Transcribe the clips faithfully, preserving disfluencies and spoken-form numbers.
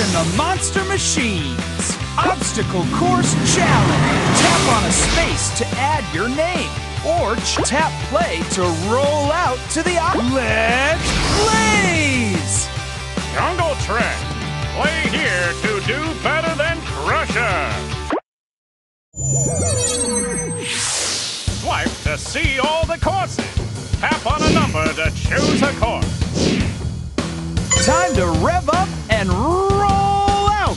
and the Monster Machines. Obstacle course challenge. Tap on a space to add your name, or tap play to roll out to the island. Let's Blaze! Jungle Trek. Play here to do better than Crusher. Swipe to see all the courses. Tap on a number to choose a course. Time to rev up and roll out!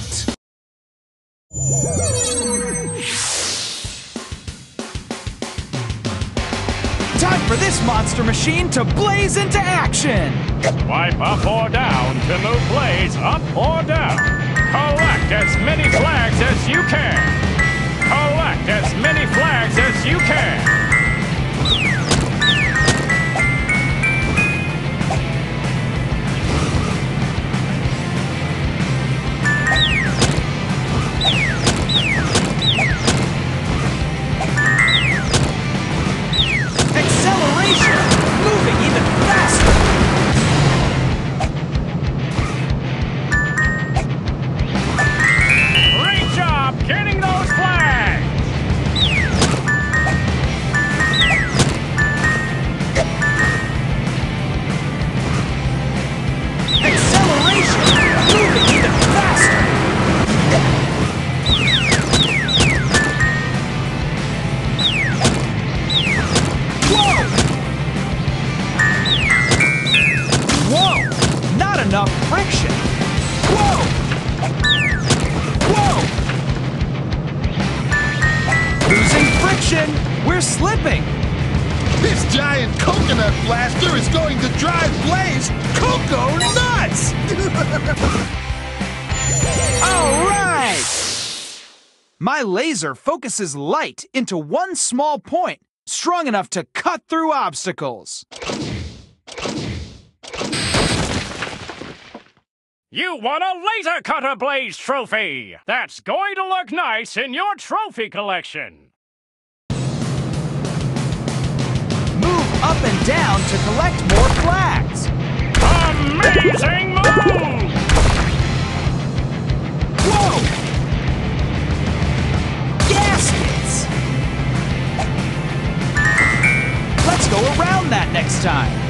Time for this monster machine to blaze into action! Swipe up or down to move Blaze up or down. Collect as many flags as you can. Collect as many flags as you can. Friction. Whoa! Whoa! Losing friction! We're slipping! This giant coconut blaster is going to drive Blaze cocoa nuts! Alright! My laser focuses light into one small point, strong enough to cut through obstacles. You won a Laser Cutter Blaze trophy! That's going to look nice in your trophy collection! Move up and down to collect more flags! Amazing move! Whoa! Gaskets! Let's go around that next time!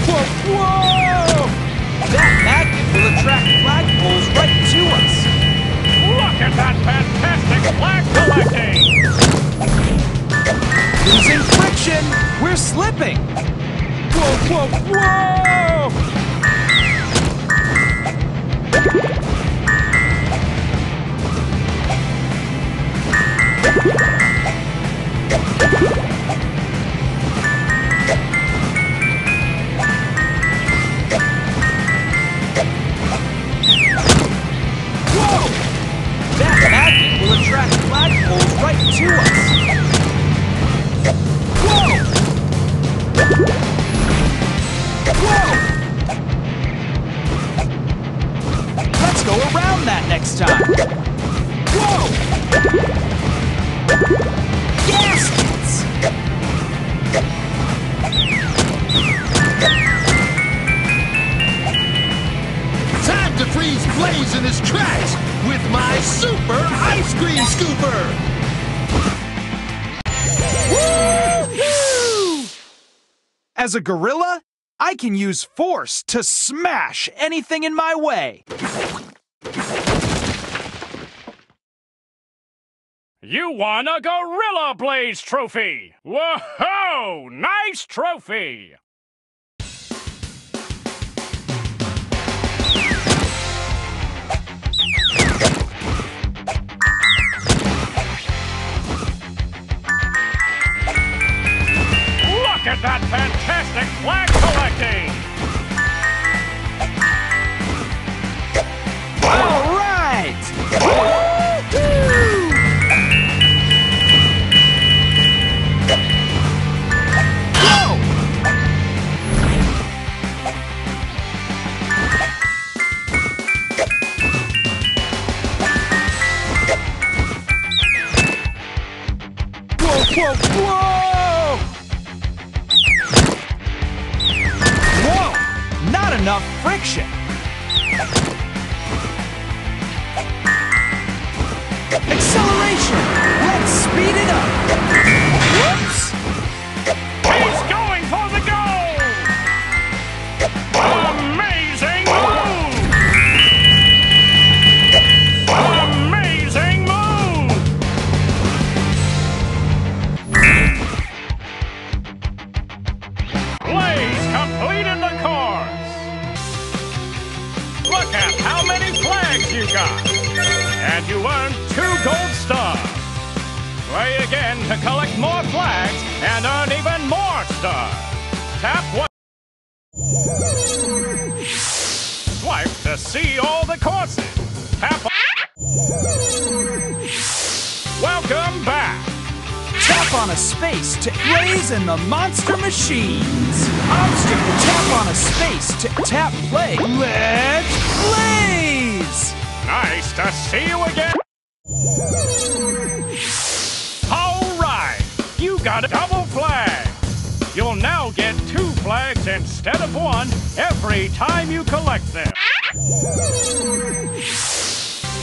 Whoa, whoa! That magnet will attract flagpoles right to us. Look at that fantastic flag collecting! Losing friction! We're slipping! Whoa, whoa, whoa! Blaze in his tracks with my super ice cream scooper! Woo-hoo! As a gorilla, I can use force to smash anything in my way. You won a Gorilla Blaze trophy! Whoa-ho! Nice trophy! Look at that fantastic flag collecting! All right! Woo-hoo! Whoa! Whoa! Whoa! Whoa! not enough friction. Acceleration! Let's speed it up! Whoops! He's going for the goal! Amazing move! Amazing move! Blaze completed the course! Look at how many flags you got! And you earned two gold stars. Play again to collect more flags and earn even more stars. Tap one. Swipe to see all the courses. Tap one. Welcome back. Tap on a space to Blaze and the Monster Machines. Obstacle. Tap on a space to tap play. Let's Blaze. Nice to see you again. All right, you got a double flag. You'll now get two flags instead of one every time you collect them.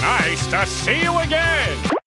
Nice to see you again.